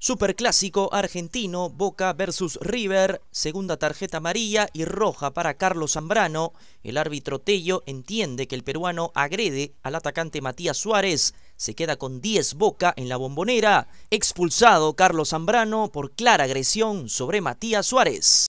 Superclásico argentino, Boca versus River, segunda tarjeta amarilla y roja para Carlos Zambrano. El árbitro Tello entiende que el peruano agrede al atacante Matías Suárez. Se queda con 10 Boca en la Bombonera. Expulsado Carlos Zambrano por clara agresión sobre Matías Suárez.